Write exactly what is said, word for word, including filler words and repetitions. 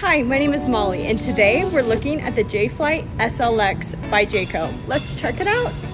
Hi, my name is Molly, and today we're looking at the Jay Flight S L X by Jayco. Let's check it out.